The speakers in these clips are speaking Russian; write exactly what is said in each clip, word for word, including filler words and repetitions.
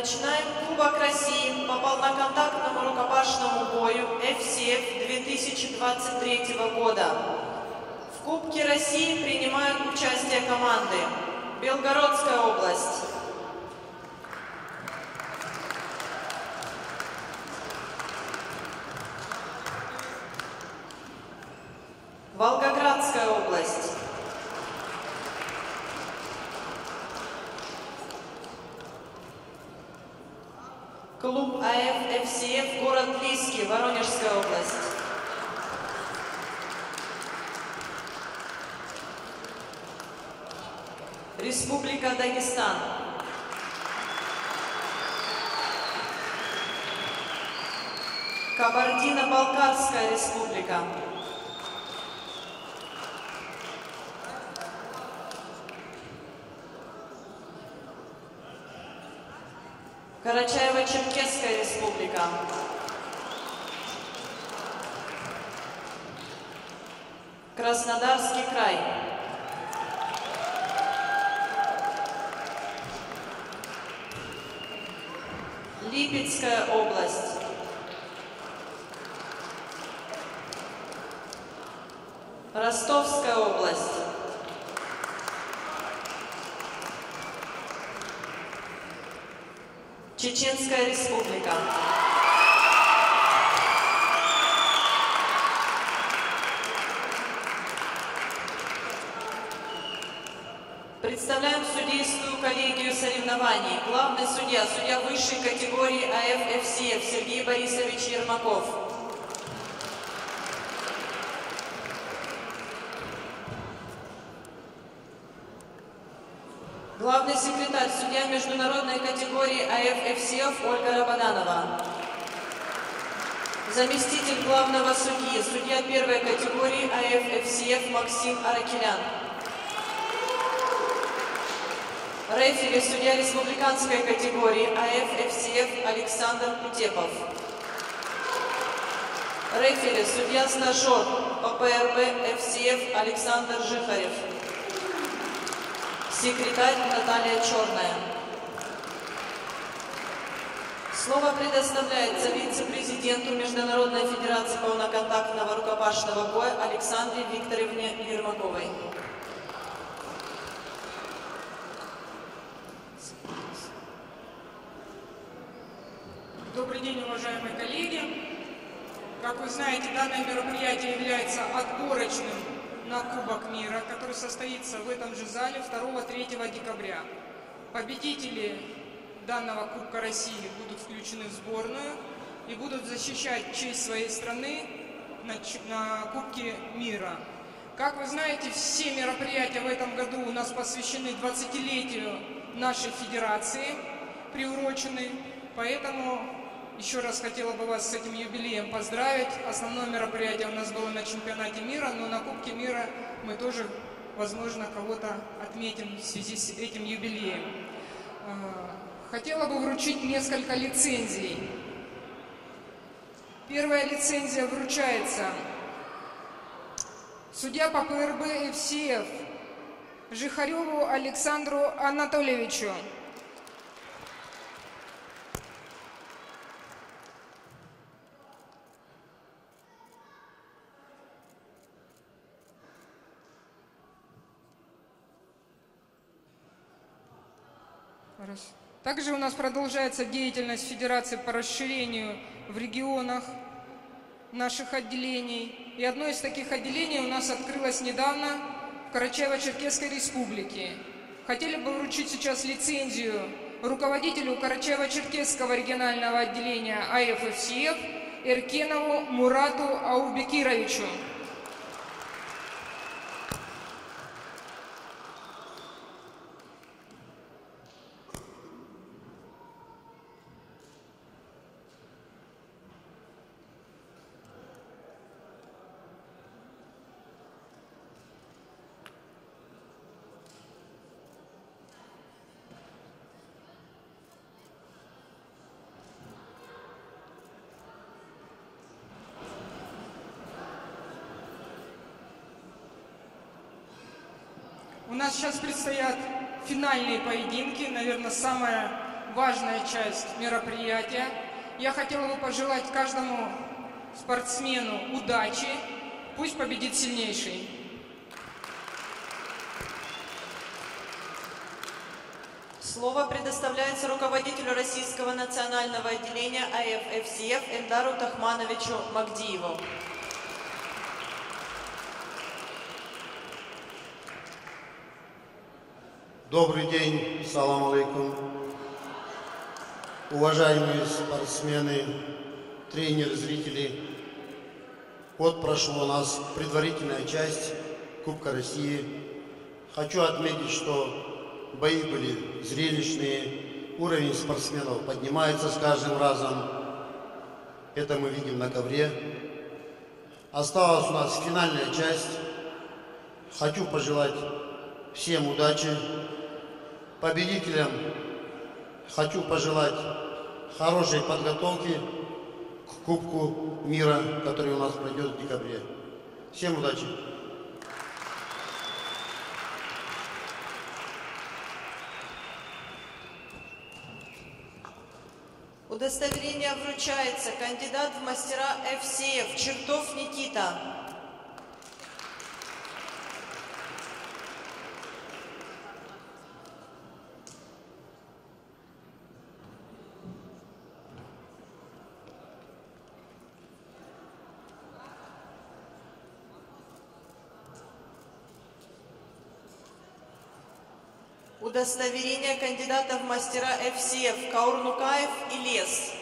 Ночной кубок России попал на контактному рукопашному бою эф си эф две тысячи двадцать третьего года. В Кубке России принимают участие команды Белгородская область, Волгоградская область, клуб АФ ФСФ город Лиски, Воронежская область, Республика Дагестан, Кабардино-Балкарская республика, Карачаево-Черкесская республика, Краснодарский край, Липецкая область, Ростовская область, Чеченская республика. Представляем судейскую коллегию соревнований. Главный судья, судья высшей категории АФ ФСФ Сергей Борисович Ермаков. Главный секретарь, судья международной категории АФ ФСФ Ольга Рабананова. Заместитель главного судьи, судья первой категории АФ ФСФ Максим Аракелян. Рефери, судья республиканской категории АФ ФСФ Александр Утепов. Рефери, судья-стажер ОПРБ ФСФ Александр Жихарев. Секретарь Наталья Черная. Слово предоставляется вице-президенту Международной федерации полноконтактного рукопашного боя Александре Викторовне Ермаковой. Добрый день, уважаемые коллеги. Как вы знаете, данное мероприятие является отборочным на Кубок мира, который состоится в этом же зале второго-третьего декабря. Победители данного Кубка России будут включены в сборную и будут защищать честь своей страны на, на Кубке мира. Как вы знаете, все мероприятия в этом году у нас посвящены двадцатилетию нашей федерации, приурочены, поэтому еще раз хотела бы вас с этим юбилеем поздравить. Основное мероприятие у нас было на чемпионате мира, но на Кубке мира мы тоже, возможно, кого-то отметим в связи с этим юбилеем. Хотела бы вручить несколько лицензий. Первая лицензия вручается судья по ПРБ ФСФ Жихареву Александру Анатольевичу. Также у нас продолжается деятельность Федерации по расширению в регионах наших отделений. И одно из таких отделений у нас открылось недавно в Карачаево-Черкесской республике. Хотели бы вручить сейчас лицензию руководителю Карачаево-Черкесского регионального отделения АФ ФСФ Эркенову Мурату Аубекировичу. У нас сейчас предстоят финальные поединки, наверное, самое важная часть мероприятия. Я хотел бы пожелать каждому спортсмену удачи. Пусть победит сильнейший. Слово предоставляется руководителю Российского национального отделения АФ-ФСФ Эльдару Тахмановичу Магдиеву. Добрый день, салам алейкум. Уважаемые спортсмены, тренеры, зрители. Вот прошла у нас предварительная часть Кубка России. Хочу отметить, что бои были зрелищные. Уровень спортсменов поднимается с каждым разом. Это мы видим на ковре. Осталась у нас финальная часть. Хочу пожелать всем удачи. Победителям хочу пожелать хорошей подготовки к Кубку мира, который у нас пройдет в декабре. Всем удачи! Удостоверение вручается кандидат в мастера ФСФ Чертов Никита. Удостоверение кандидатов в мастера ФСФ Каурнукаев и Лес.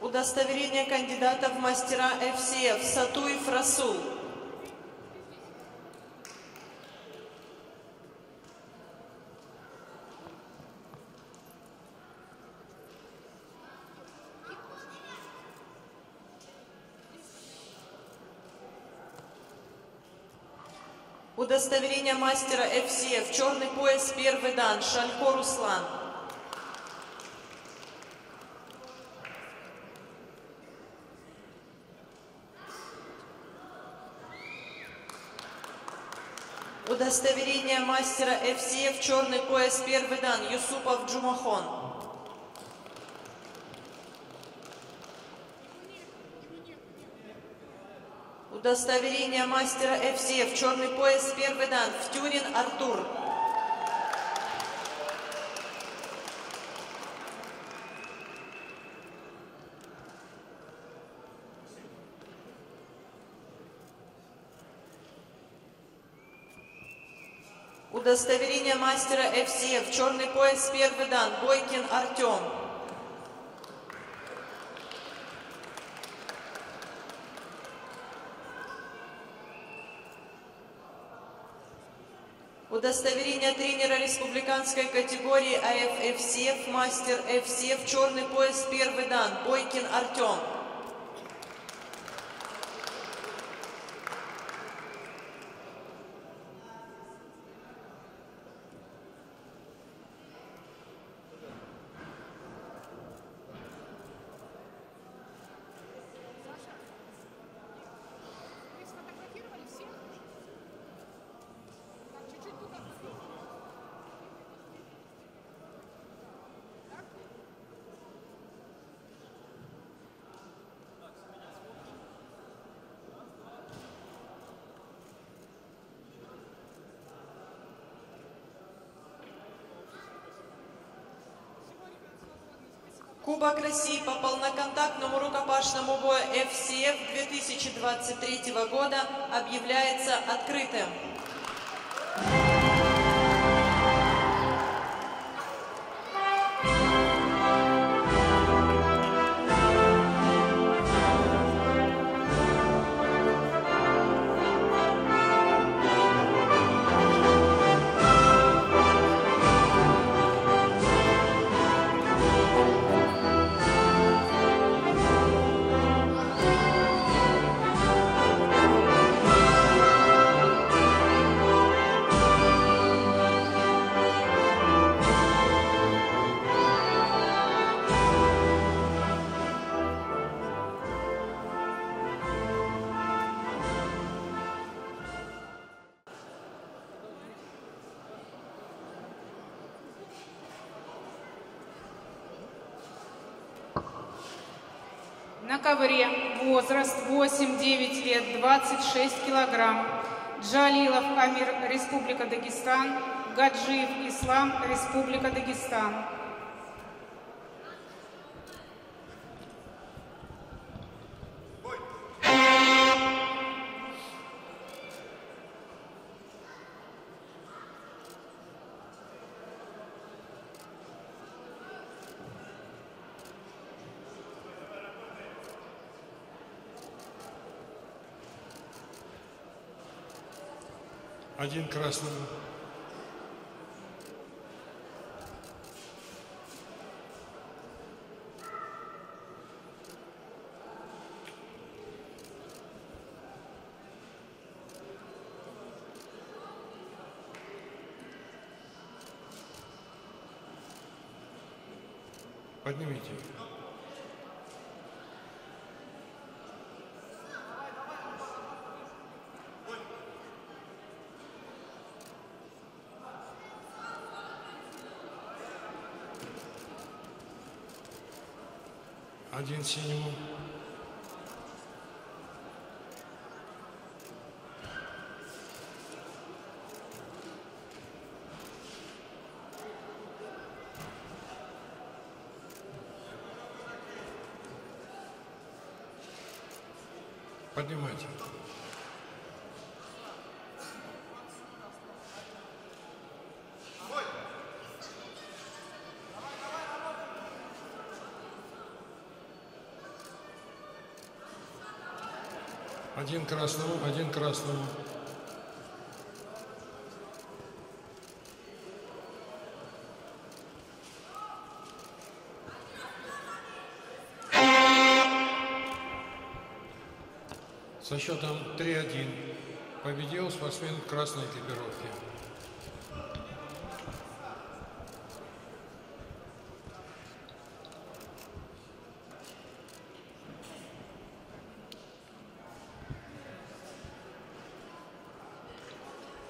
Удостоверение кандидатов в мастера ФСФ Сатуев Расул. Удостоверение мастера ФСФ, черный пояс, первый дан, Шалхо Руслан. Удостоверение мастера ФСФ, черный пояс, первый дан, Юсупов Джумахон. Удостоверение мастера ФСФ, черный пояс, первый дан, Фтюрин Артур. Удостоверение мастера ФСФ, черный пояс, первый дан, Бойкин Артем. Удостоверение тренера республиканской категории АФ-ФСФ, мастер ФСФ, черный пояс, первый дан, Бойкин Артем. Кубок России по полноконтактному рукопашному бою ФСФ две тысячи двадцать третьего года объявляется открытым. На ковре возраст восемь-девять лет, двадцать шесть килограмм. Джалилов Амир, Республика Дагестан. Гаджиев Ислам, Республика Дагестан. Один красный. Поднимите. Один синему. Поднимайте. Один красному, один красному. Со счетом три один победил спортсмен красной экипировки.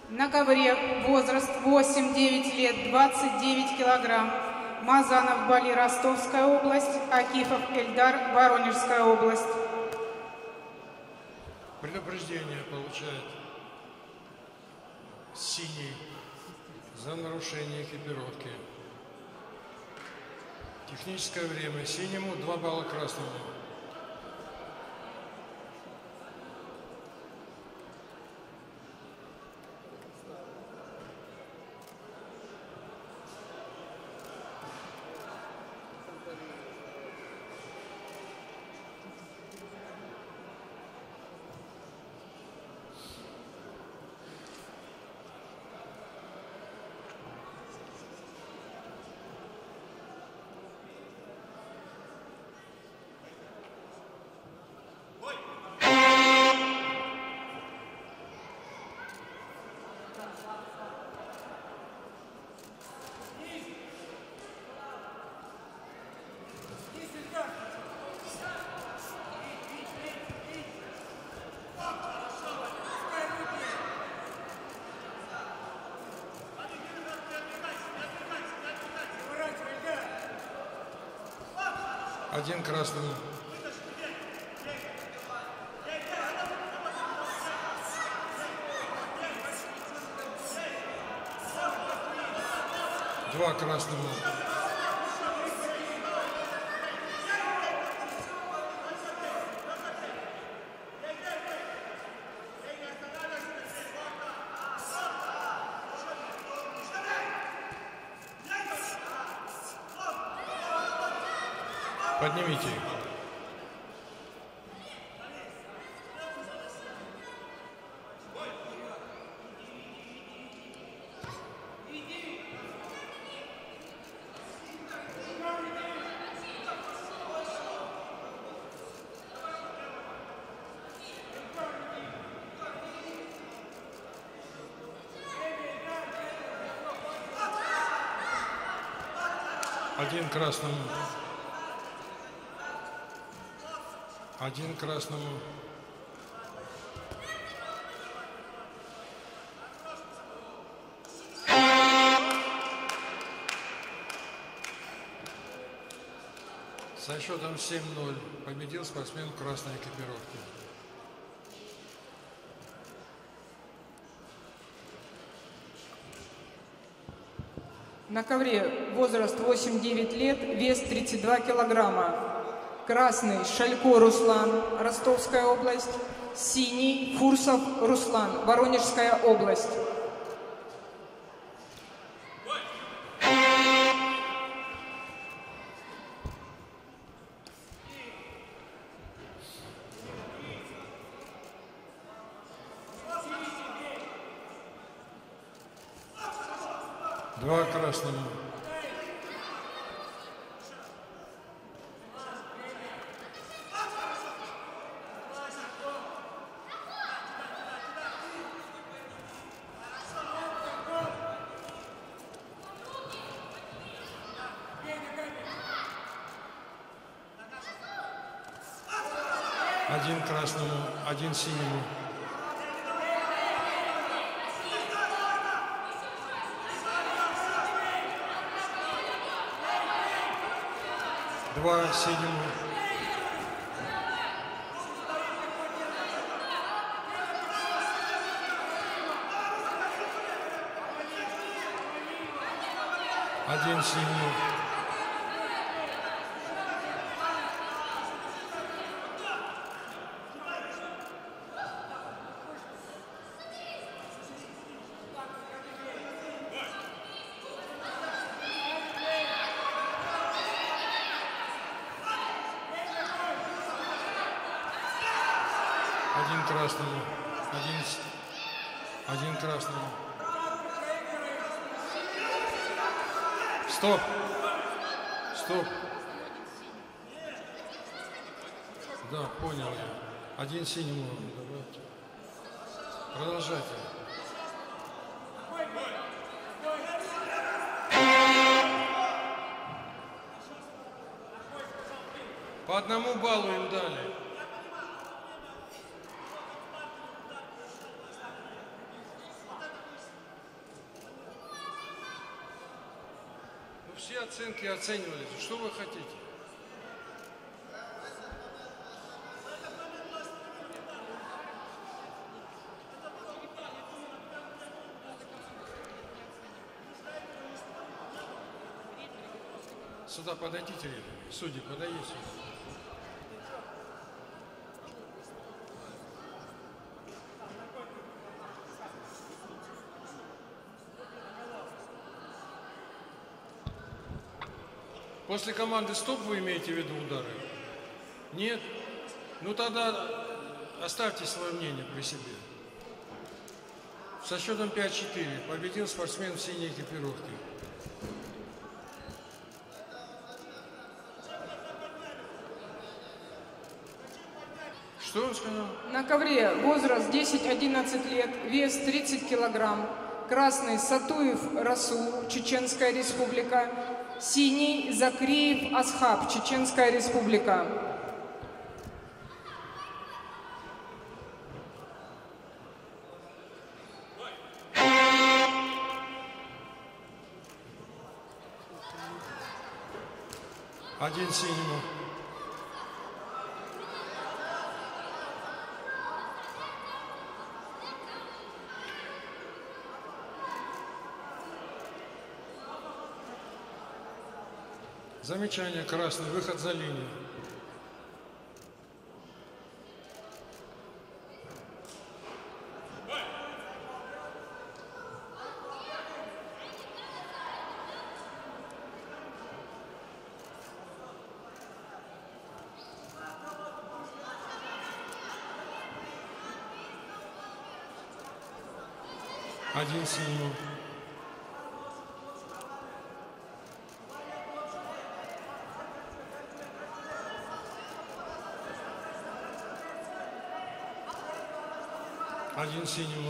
На ковре возраст восемь-девять лет, двадцать девять килограмм. Мазанов Бали, Ростовская область. Акихов Кельдар, Воронежская область. Предупреждение получает синий за нарушение экипировки. Техническое время синему, два балла красному. Один красный. Два красного. Поднимите. Один красный. Один красному. Со счетом семь ноль победил спортсмен красной экипировки. На ковре возраст восемь-девять лет, вес тридцать два килограмма. Красный Шалхо Руслан, Ростовская область. Синий Фурсов Руслан, Воронежская область. Два красного. Один красному, один синему. Два синему. Один синему. Один красному, один, один красному. Стоп, стоп. Да, понял я. Один синему добавьте. Продолжайте. По одному баллу им дали. Все оценки оценивались. Что вы хотите? Сюда подойдите, судьи, подойдите. После команды «Стоп» вы имеете в виду удары? Нет? Ну тогда оставьте свое мнение при себе. Со счетом пять-четыре победил спортсмен в синей экипировке. Что он сказал? На ковре возраст десять-одиннадцать лет, вес тридцать килограмм. Красный Сатуев Расул, Чеченская Республика. Синий Закриев Асхаб, Чеченская Республика. Один синему. Замечание, красный, выход за линию. Один синему. Один синему.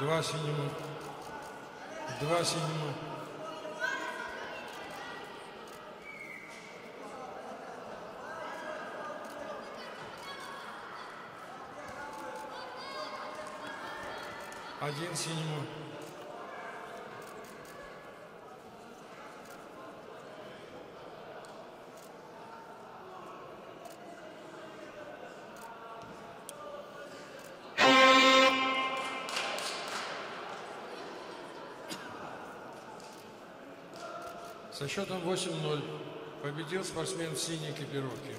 Два синему. Два синему. Один синему. Со счетом восемь ноль победил спортсмен в синей экипировке.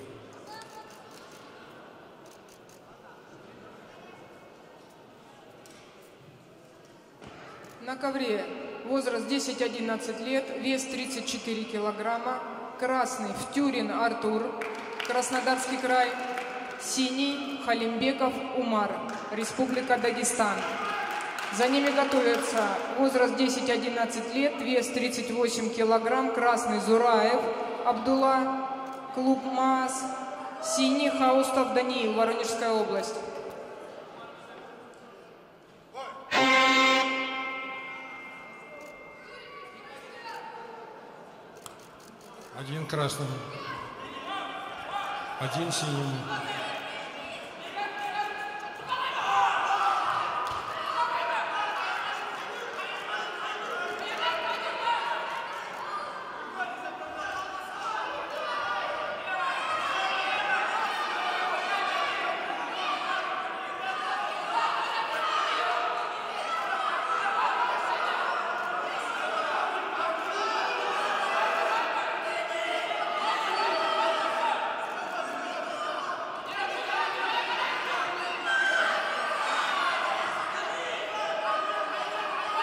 На ковре возраст десять-одиннадцать лет, вес тридцать четыре килограмма. Красный Фтюрин Артур, Краснодарский край. Синий Халимбеков Умар, Республика Дагестан. За ними готовятся возраст десять-одиннадцать лет, вес тридцать восемь килограмм. Красный Зураев Абдулла, клуб МАС. Синий Хаустов Даниил, Воронежская область. Один красным, один синим.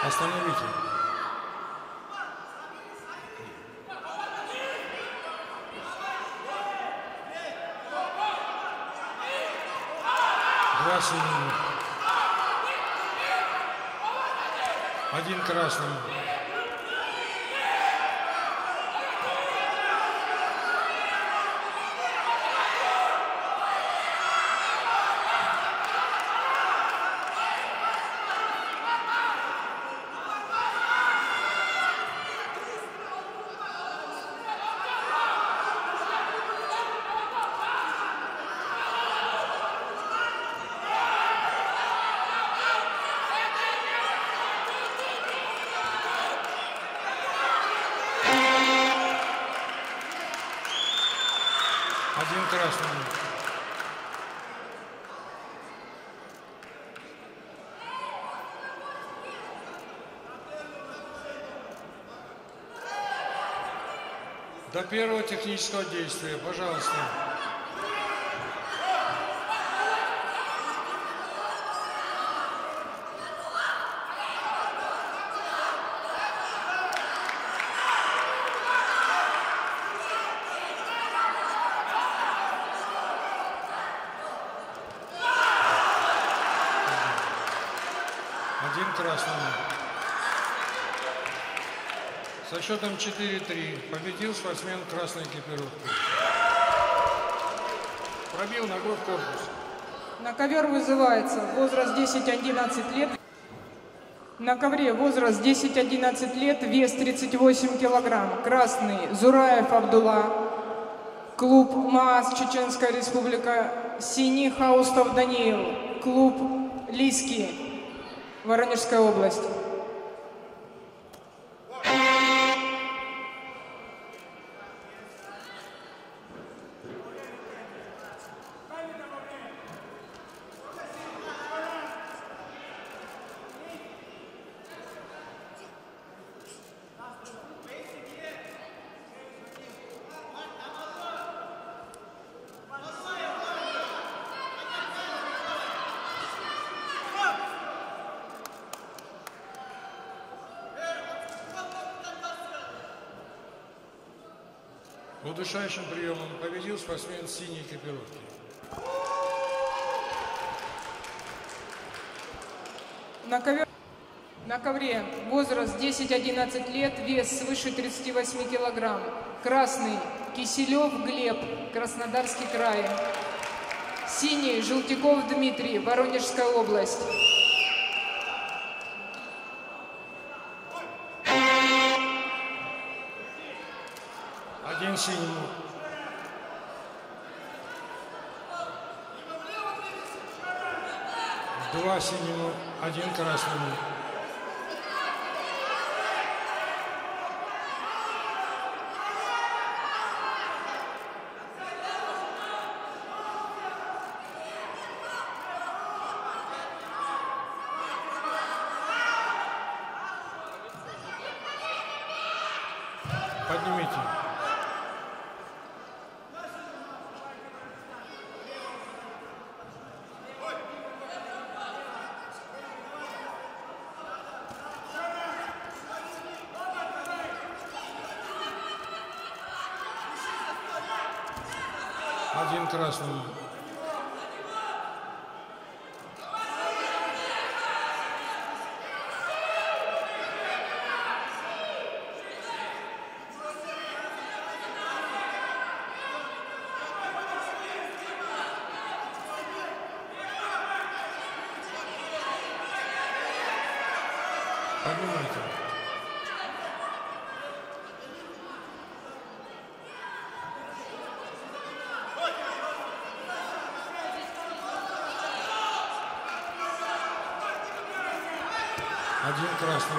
Остановите. Два синего. Один красный. До первого технического действия, пожалуйста. Один красный. Со счетом четыре-три победил спортсмен красной экипировки. Пробил ногой в корпус. На ковер вызывается возраст десять-одиннадцать лет. На ковре возраст десять-одиннадцать лет, вес тридцать восемь килограмм. Красный Зураев Абдулла, клуб МААС, Чеченская Республика. Синий Хаустов Даниил, клуб Лиски, Воронежская область. Удушающим приемом победил спортсмен синей экипировки. На ковре, на ковре возраст десять-одиннадцать лет, вес свыше тридцати восьми килограмм. Красный Киселев Глеб, Краснодарский край. Синий Желтяков Дмитрий, Воронежская область. Синему. два синему, один красному. Один красный. Один красный.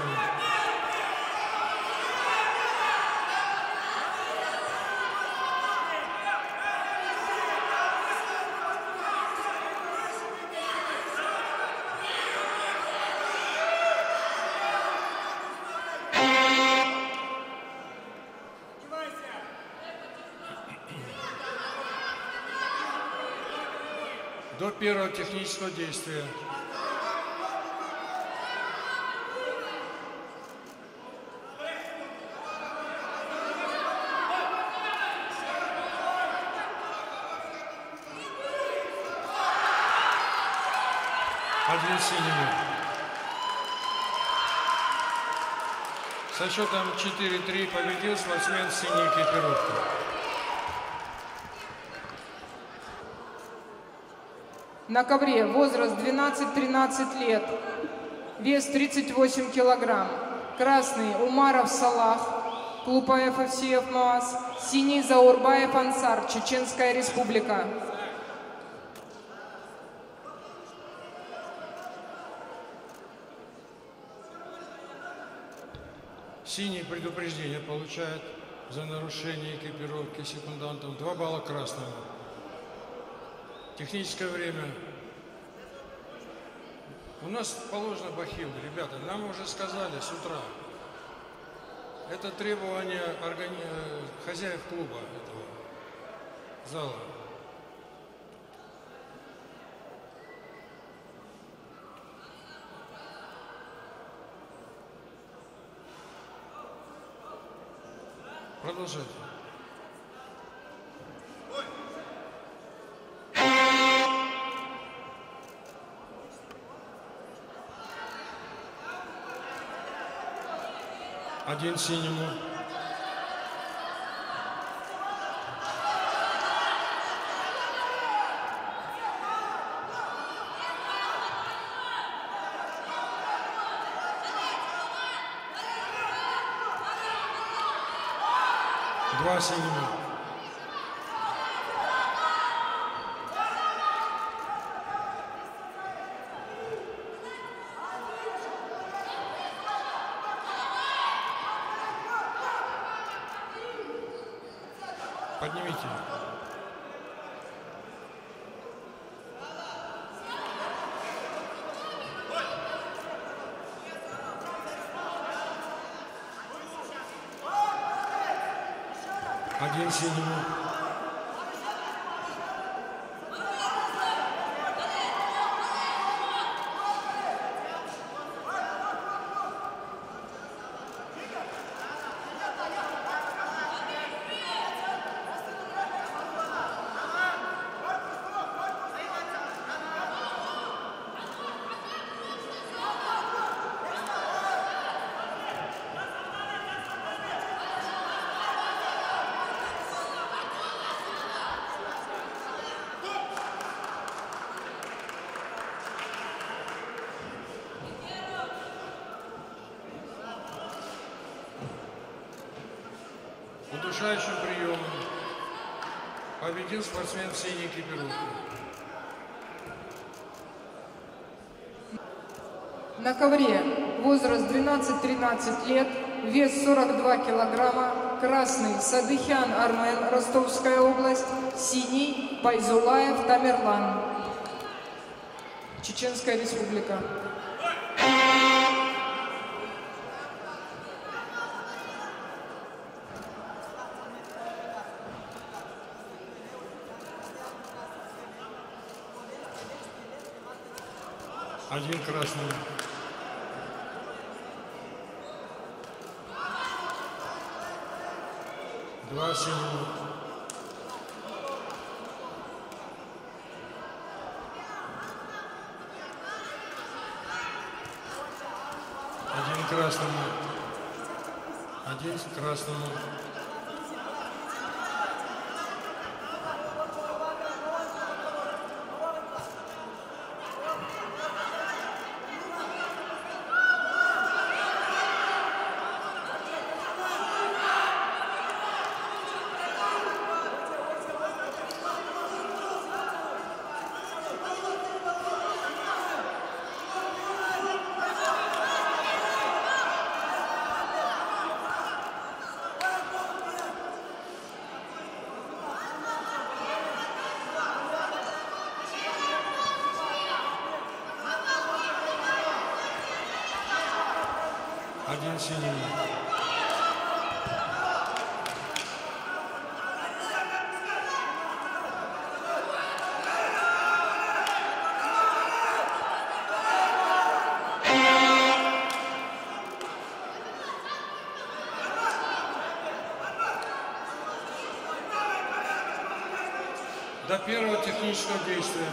До первого технического действия. Со счетом четыре три победил спортсмен в синей экипировке. На ковре возраст двенадцать-тринадцать лет, вес тридцать восемь килограмм. Красный Умаров Салах, клуб АФФСФ МОАС. Синий Заурбаев Ансар, Чеченская Республика. Синий предупреждение получает за нарушение экипировки секундантов. Два балла красного. Техническое время. У нас положено бахил, ребята. Нам уже сказали с утра. Это требование органи... хозяев клуба этого зала. Продолжайте. Один синему. Два синего. Поднимите. Один синему. Удушающим приемом победил спортсмен в синей экипировке. На ковре возраст двенадцать-тринадцать лет, вес сорок два килограмма, красный Садыхян Армен, Ростовская область, синий Пайзулаев Тамерлан, Чеченская Республика. Один красный. Два синих. Один красному. Один красному. Один синий. До первого технического действия.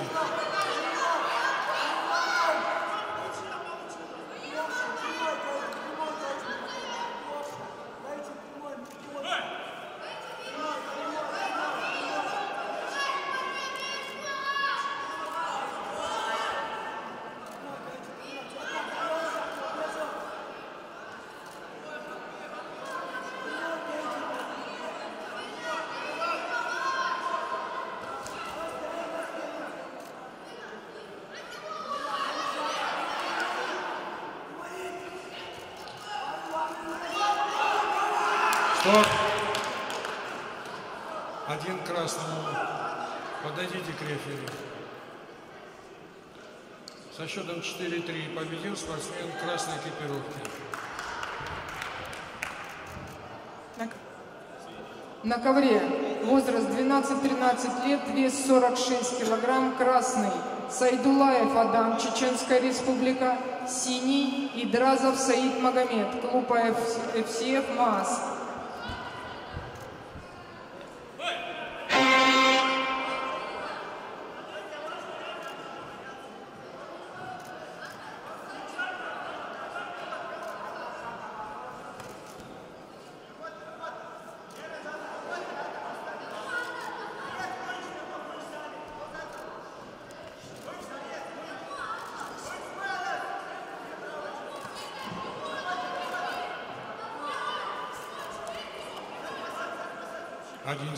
Один красному. Подойдите к рефери. Со счетом четыре-три победил спортсмен красной экипировки. На, на ковре возраст двенадцать-тринадцать лет, вес сорок шесть килограмм, красный Сайдулаев Адам, Чеченская Республика, синий Идразов Саид Магомед, клуб АФ, ФСФ МААС. Один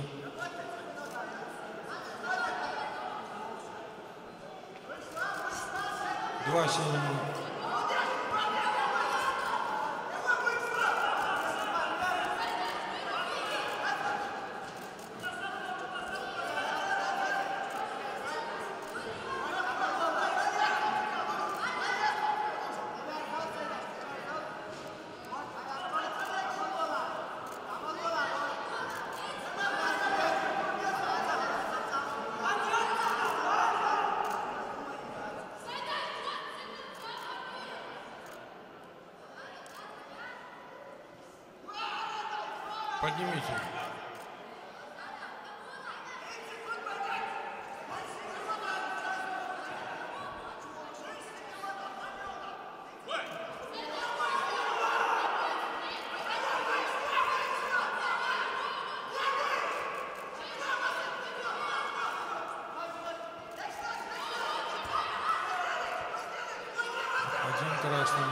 Два синего. Поднимите. Один красный.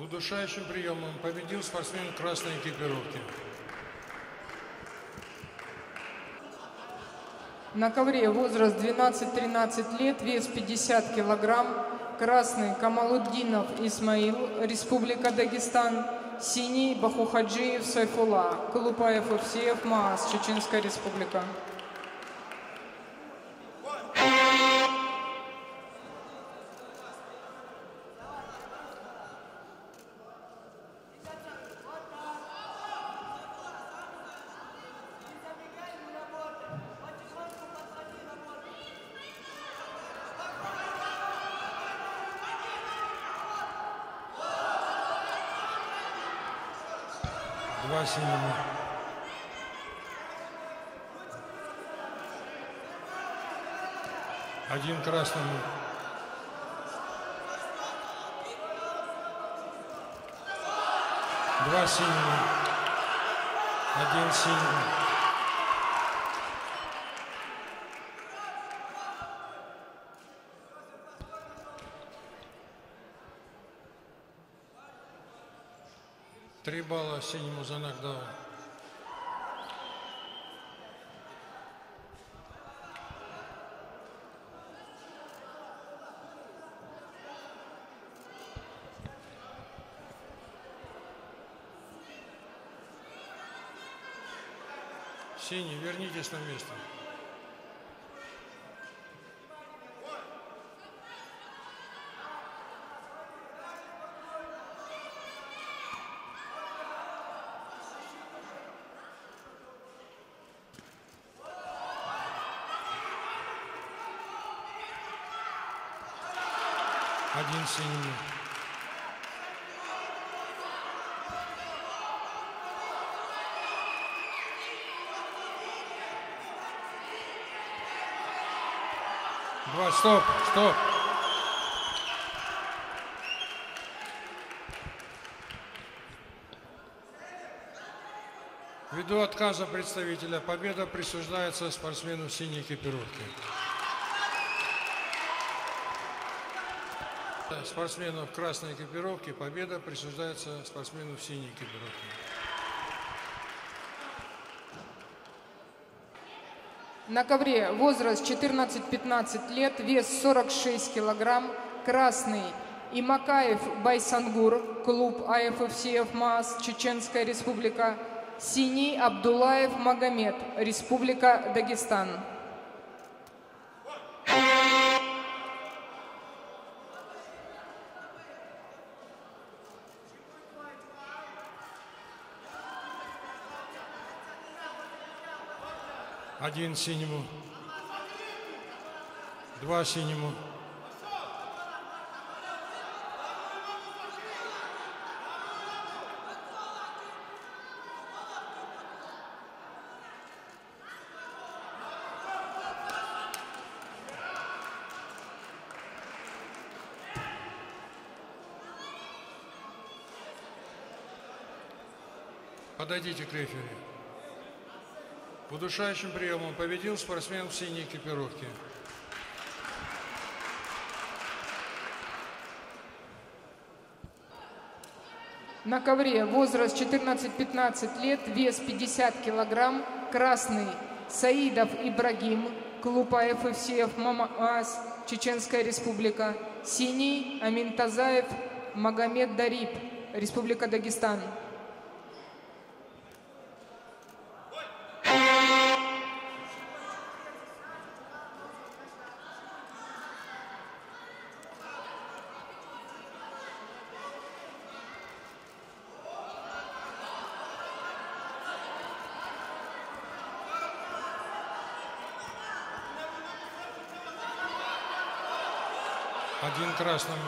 Удушающим приемом победил спортсмен красной экипировки. На ковре возраст двенадцать-тринадцать лет, вес пятьдесят килограмм. Красный Камалутдинов Исмаил, Республика Дагестан. Синий Бахухаджиев Сайфула, Колупаев Евсеев Маас, Чеченская Республика. Один красному. Два синего. Один синий. Три балла синему за нокдаун. Синий, вернитесь на место. Один синий. Два, стоп, стоп. Ввиду отказа представителя, победа присуждается спортсмену в синей экипировке. Спортсмену в красной экипировке, победа присуждается спортсмену в синей экипировке. На ковре возраст четырнадцать-пятнадцать лет, вес сорок шесть килограмм, красный Имакаев Байсангур, клуб АФФСФ МААС, Чеченская Республика, синий Абдуллаев Магомед, Республика Дагестан. Один синему, два синему, подойдите к рефери. Удушающим приемом победил спортсмен в синей экипировке. На ковре возраст четырнадцать-пятнадцать лет, вес пятьдесят килограмм, красный Саидов Ибрагим, клуб АФФСФ МАМААС, Чеченская Республика, синий Аминтазаев Магомед Дариб, Республика Дагестан. Один красному.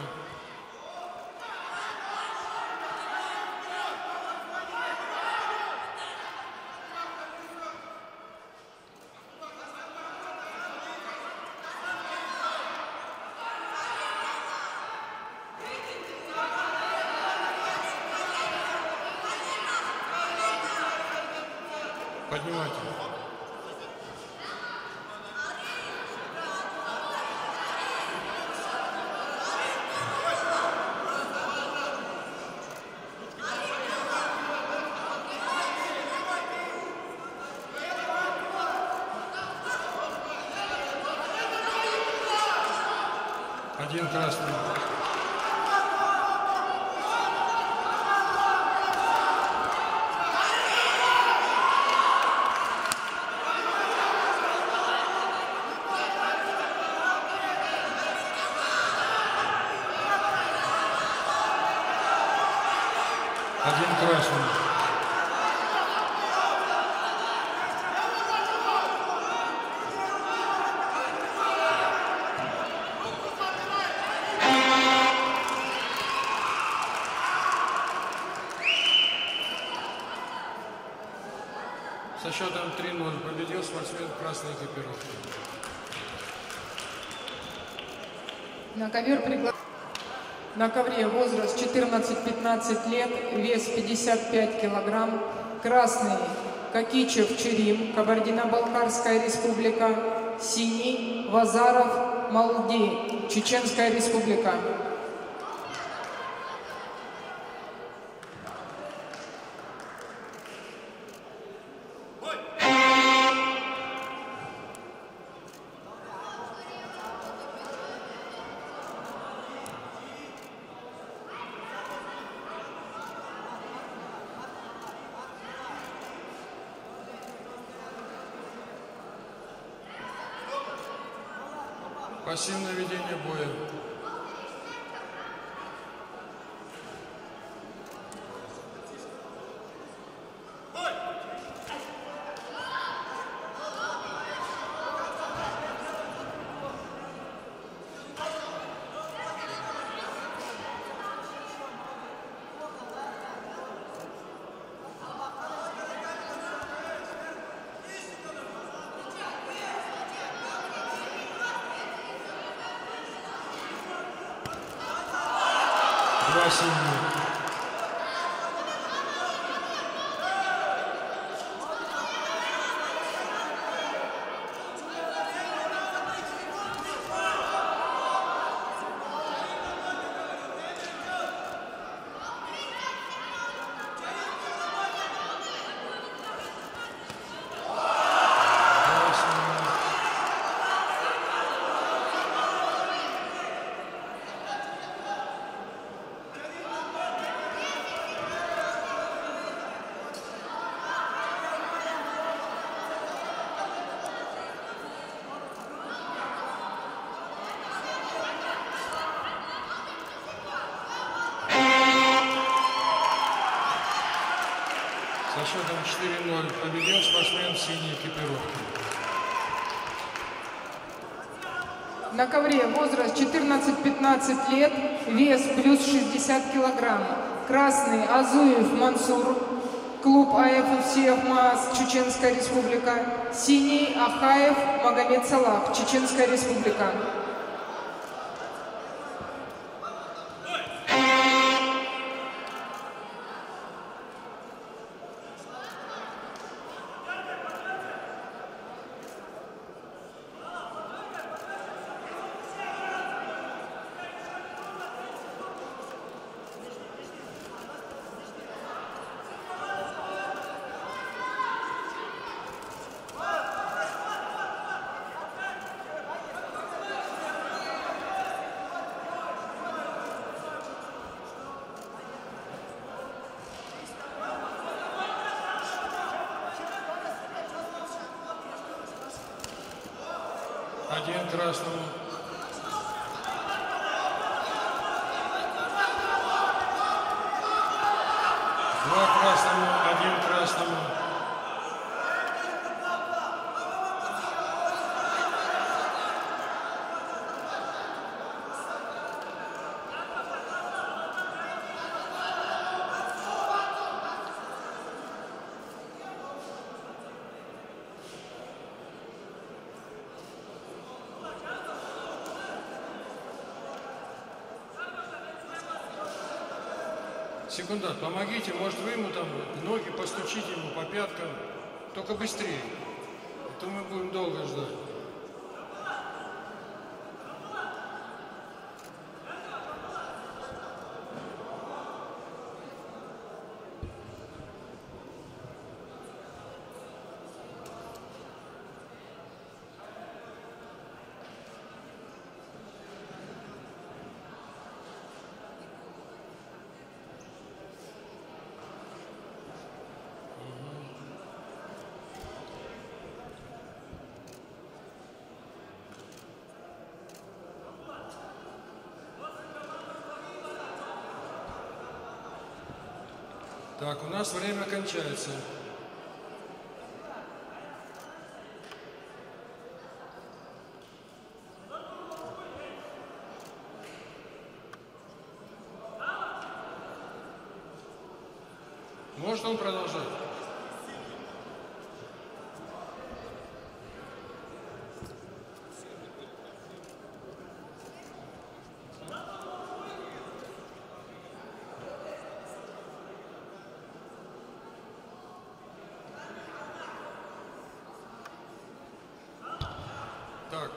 Поднимайте. Один красный. Один красный. Счетом три ноль победил спортсмен красной экипировки. На ковер пригла... На ковре возраст четырнадцать-пятнадцать лет, вес пятьдесят пять килограмм. Красный Кокичев Черим, Кабардино-Балкарская республика. Синий Вазаров Малди, Чеченская республика. Пассивное ведение боя. Счетом четыре ноль победил спортсмен в синей экипировке. На ковре возраст четырнадцать-пятнадцать лет, вес плюс шестьдесят килограмм. Красный Азуев Мансур, клуб АФ УФСИФ МААС, Чеченская республика. Синий Ахаев Магомед Салах, Чеченская республика. Один красный. Два красному, один красному. Секундант, помогите, может вы ему там ноги постучите ему по пяткам, только быстрее, а то мы будем долго ждать. Так, у нас время кончается. Может он продолжать? Так,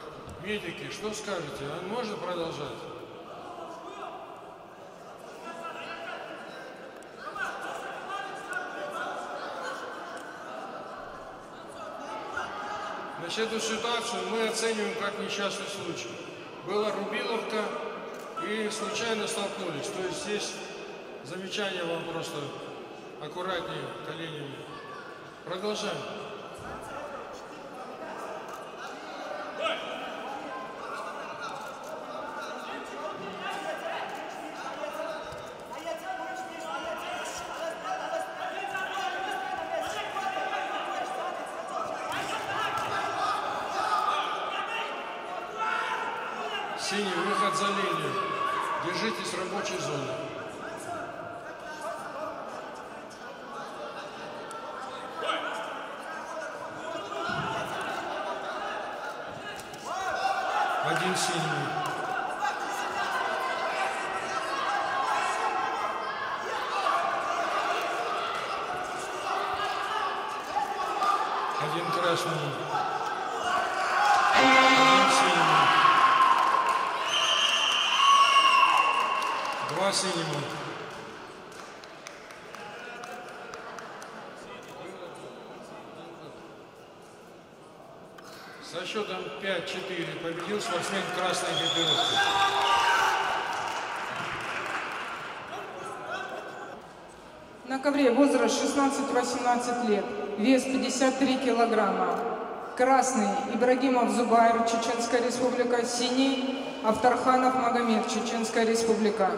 медики, что скажете? Он может продолжать? Значит, эту ситуацию мы оцениваем как несчастный случай. Была рубиловка и случайно столкнулись. То есть здесь замечание вам просто аккуратнее коленями. Продолжаем. Держитесь рабочей зоны. Один сильный. Один красный. Один сильный. Два синему. Со счетом пять-четыре победил спортсмен красной гардеробки. На ковре возраст шестнадцать-восемнадцать лет, вес пятьдесят три килограмма. Красный Ибрагимов Зубайр, Чеченская Республика. Синий Автарханов Магомед, Чеченская Республика.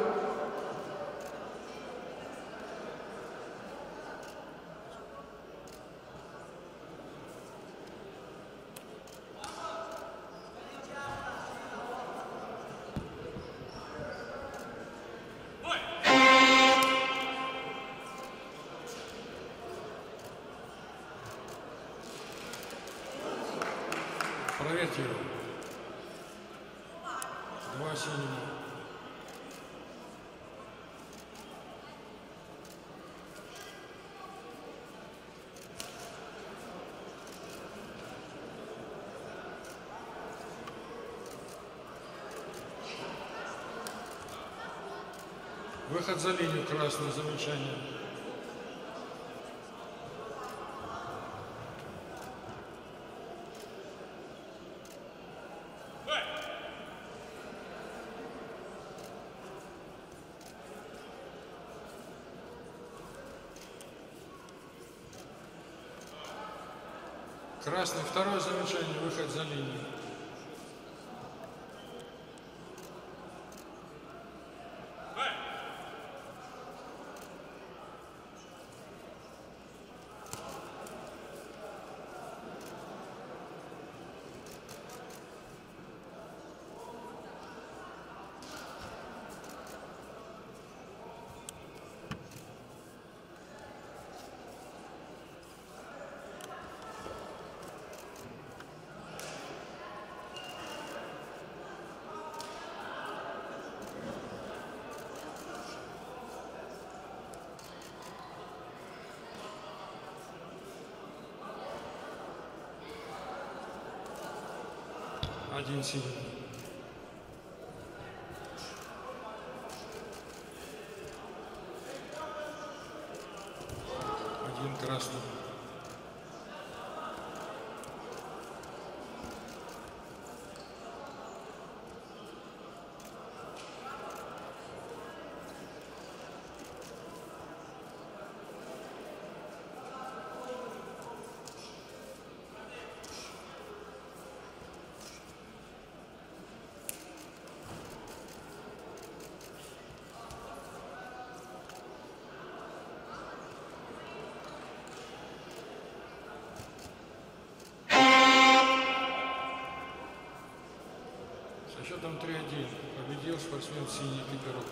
Выход за линию, красное замечание. Красный, второе замечание, выход за линию. Один сильный. Один красный. счетом три один победил спортсмен в синей экипировке.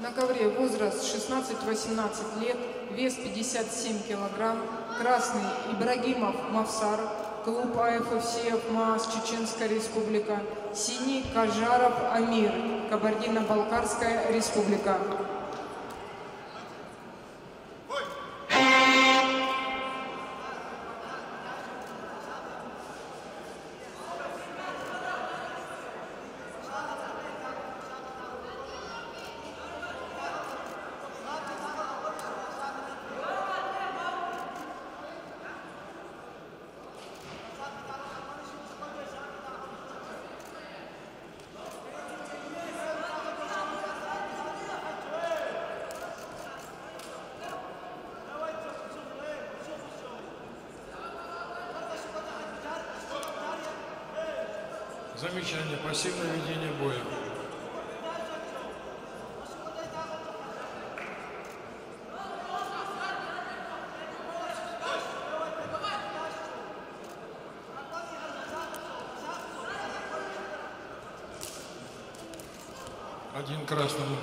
На ковре возраст шестнадцать-восемнадцать лет, вес пятьдесят семь килограмм, красный Ибрагимов Мавсар, клуб АФФС МААС, Чеченская республика, синий Кажаров Амир, Кабардино-Балкарская республика. Замечание, пассивное ведение боя. Один красному.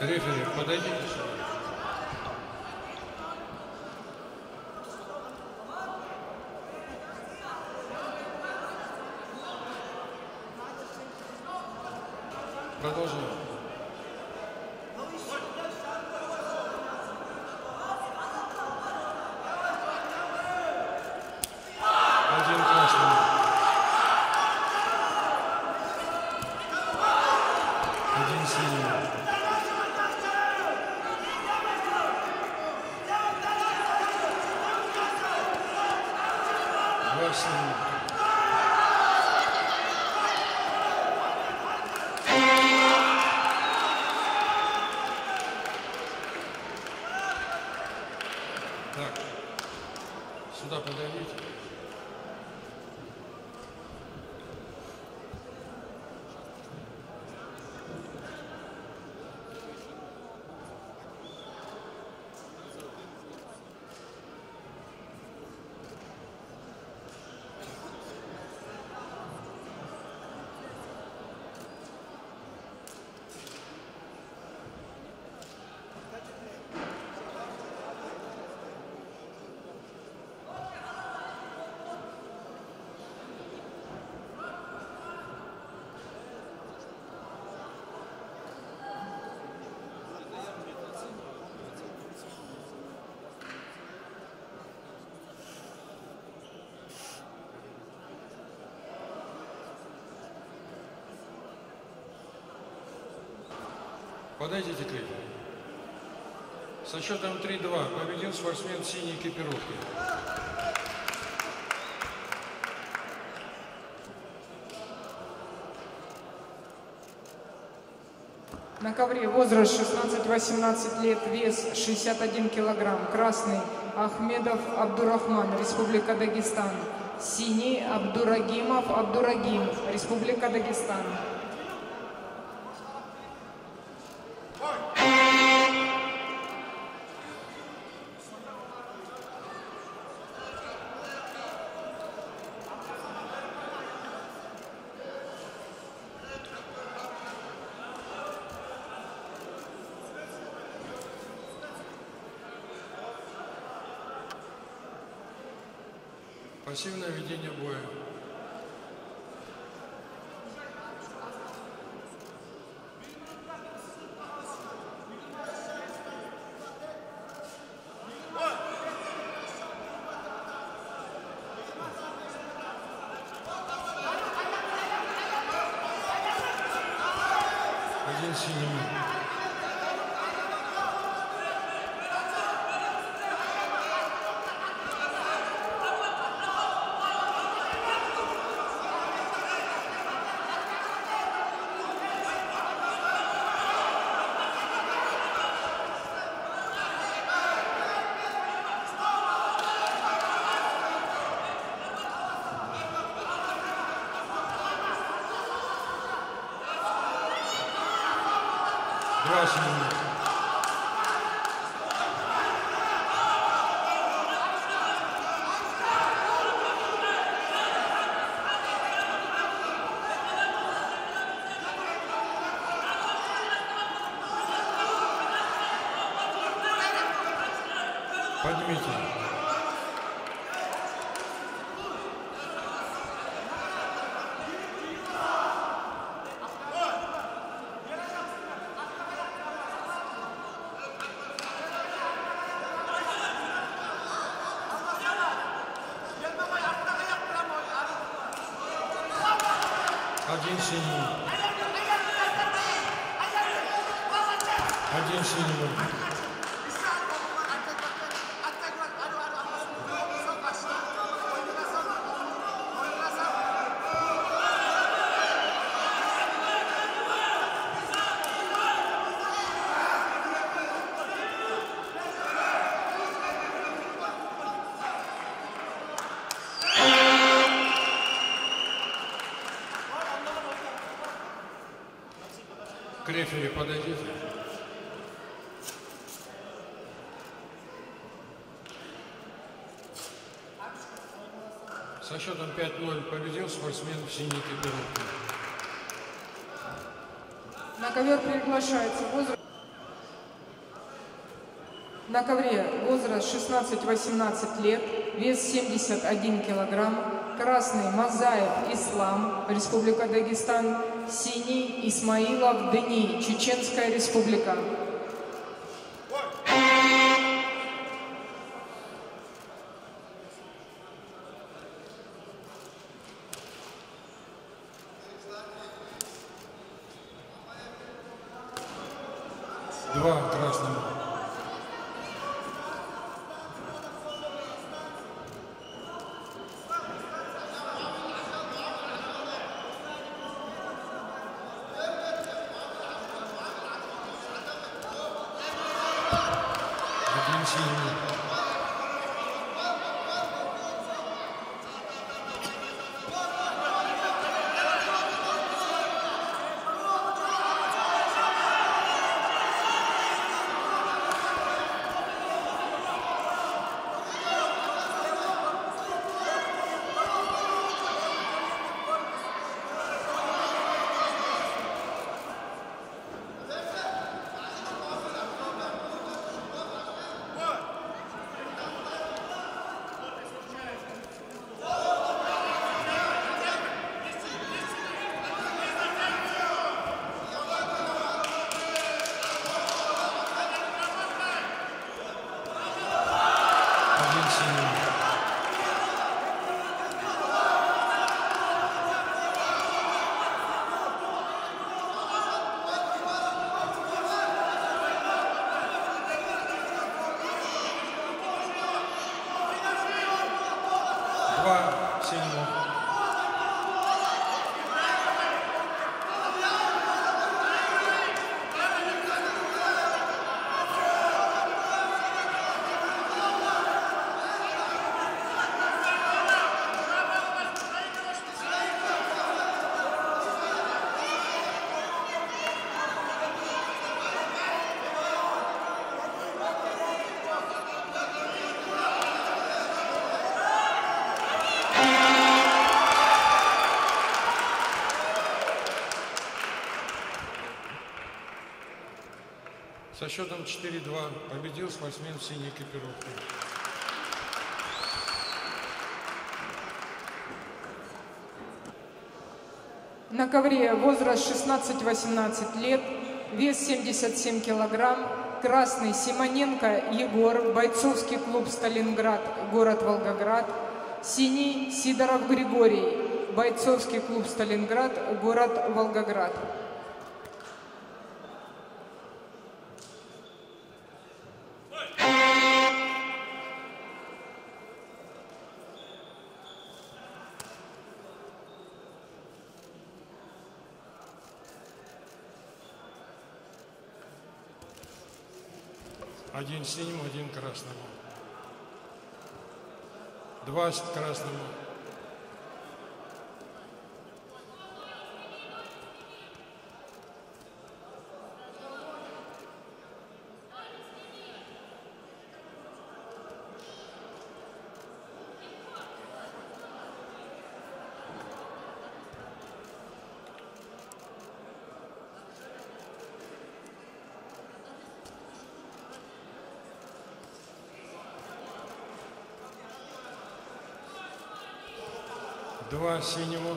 Рефери, подойдите. Продолжим. Подойдите к этому. Со счетом три два победил спортсмен в синей экипировке. На ковре возраст шестнадцать-восемнадцать лет, вес шестьдесят один килограмм. Красный Ахмедов Абдурахман, Республика Дагестан. Синий Абдурагимов Абдурагим, Республика Дагестан. Пассивное ведение боя. Один синий. Один синий. Рефери, подойдите. Со счетом пять ноль победил спортсмен в синей экипировке. На ковер приглашается возраст. На ковре возраст шестнадцать-восемнадцать лет, вес семьдесят один килограмм. Красный Мазаев Ислам, Республика Дагестан. Синий Исмаилов Дени, Чеченская Республика. Два красных. Со счетом четыре-два победил спортсмен в синей экипировке. На ковре возраст шестнадцать-восемнадцать лет, вес семьдесят семь килограмм, красный Симоненко Егор, бойцовский клуб «Сталинград», город Волгоград, синий Сидоров Григорий, бойцовский клуб «Сталинград», город Волгоград. Один синему, один красному. Двадцать красному. Два синему.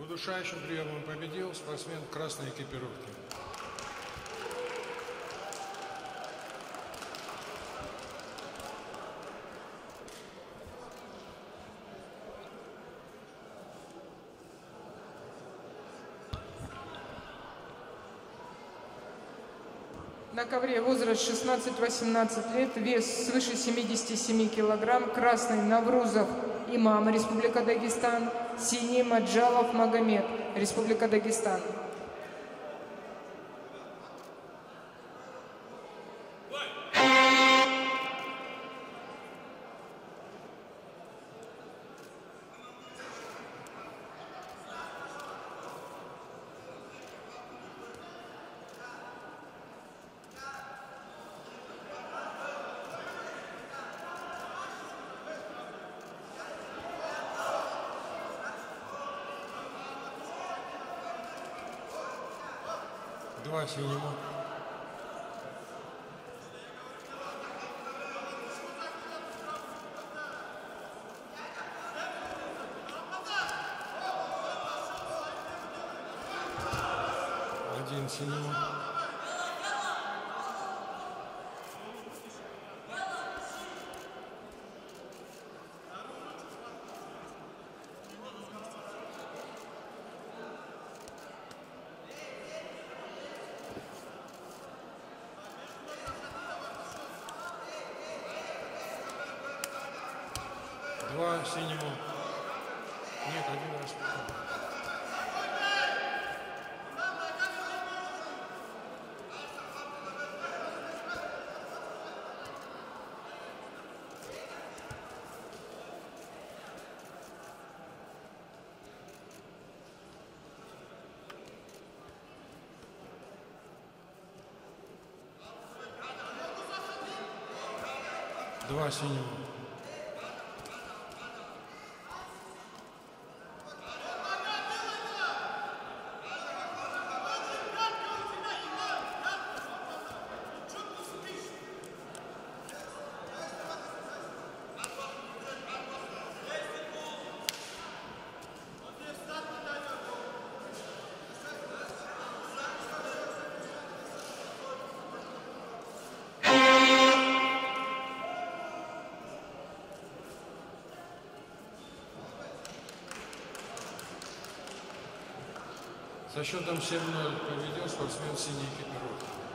Удушающим приемом победил спортсмен красной экипировки. На ковре возраст шестнадцать-восемнадцать лет, вес свыше семидесяти семи килограмм, красный Наврузов Имам, Республика Дагестан, синий Маджалов Магомед, Республика Дагестан. Два синему. Один синему. Два синему. Нет, один раз. Два синему. За счетом семь-ноль победил спортсмен синей экипировки.